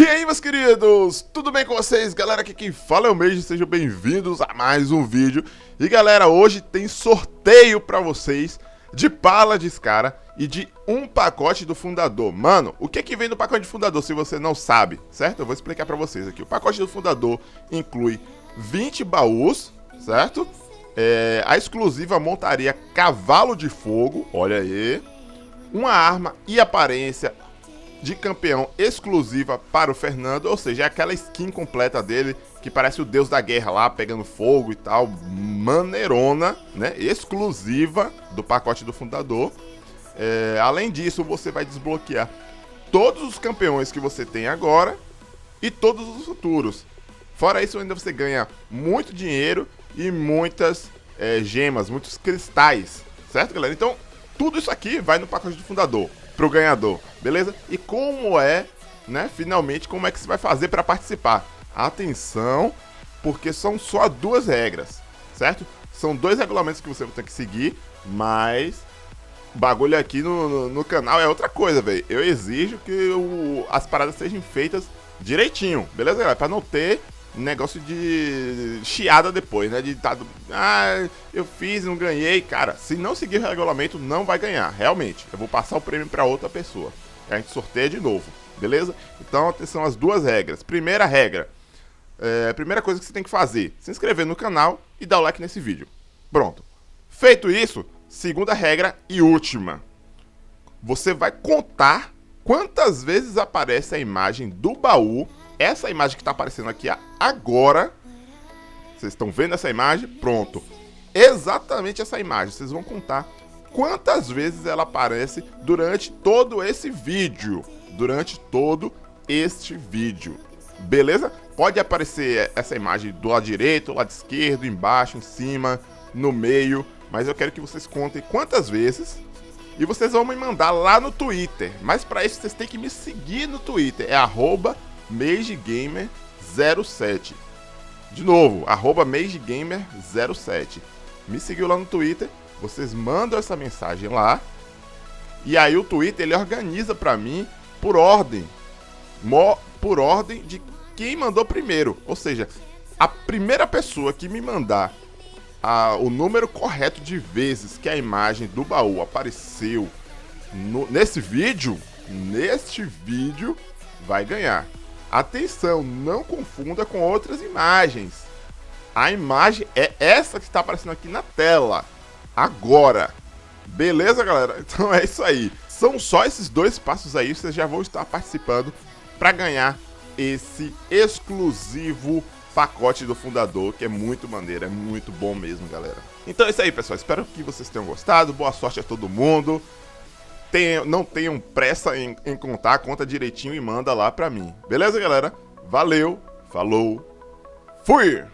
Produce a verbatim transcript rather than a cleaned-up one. E aí, meus queridos, tudo bem com vocês? Galera, aqui quem fala é o Mage, sejam bem-vindos a mais um vídeo. E galera, hoje tem sorteio pra vocês de Paladins, cara, e de um pacote do fundador. Mano, o que é que vem no pacote do fundador, se você não sabe, certo? Eu vou explicar pra vocês aqui. O pacote do fundador inclui vinte baús, certo? É, a exclusiva montaria Cavalo de Fogo, olha aí. Uma arma e aparência de campeão exclusiva para o Fernando, ou seja, é aquela skin completa dele, que parece o deus da guerra lá, pegando fogo e tal, maneirona, né, exclusiva do pacote do fundador. É, além disso, você vai desbloquear todos os campeões que você tem agora e todos os futuros. Fora isso, ainda você ganha muito dinheiro e muitas é, gemas, muitos cristais, certo, galera? Então, tudo isso aqui vai no pacote do fundador, pro ganhador, beleza? E como é, né, finalmente, como é que você vai fazer para participar? Atenção, porque são só duas regras, certo? São dois regulamentos que você vai ter que seguir, mas o bagulho aqui no, no, no canal é outra coisa, velho. Eu exijo que o, as paradas sejam feitas direitinho, beleza, galera? Para não ter negócio de chiada depois, né? De tá, ah, eu fiz, não ganhei. Cara, se não seguir o regulamento, não vai ganhar, realmente. Eu vou passar o prêmio para outra pessoa. A gente sorteia de novo, beleza? Então, atenção às duas regras. Primeira regra, é, primeira coisa que você tem que fazer, se inscrever no canal e dar o like nesse vídeo. Pronto. Feito isso, segunda regra e última. Você vai contar quantas vezes aparece a imagem do baú. Essa imagem que tá aparecendo aqui agora, vocês estão vendo essa imagem? Pronto. Exatamente essa imagem. Vocês vão contar quantas vezes ela aparece durante todo esse vídeo. Durante todo este vídeo. Beleza? Pode aparecer essa imagem do lado direito, do lado esquerdo, embaixo, em cima, no meio. Mas eu quero que vocês contem quantas vezes. E vocês vão me mandar lá no Twitter. Mas para isso, vocês têm que me seguir no Twitter. É arroba... MageGamer zero sete. De novo, arroba MageGamer zero sete. Me seguiu lá no Twitter. Vocês mandam essa mensagem lá. E aí o Twitter, ele organiza pra mim por ordem. Mo por ordem de quem mandou primeiro. Ou seja, a primeira pessoa que me mandar a, o número correto de vezes que a imagem do baú apareceu no, nesse vídeo, neste vídeo, vai ganhar. Atenção, não confunda com outras imagens. A imagem é essa que está aparecendo aqui na tela agora. Beleza, galera? Então é isso aí. São só esses dois passos aí, vocês já vão estar participando para ganhar esse exclusivo pacote do fundador, que é muito maneiro, é muito bom mesmo, galera. Então é isso aí, pessoal. Espero que vocês tenham gostado. Boa sorte a todo mundo. Tenham, não tenham pressa em, em contar, conta direitinho e manda lá pra mim. Beleza, galera? Valeu, falou, fui!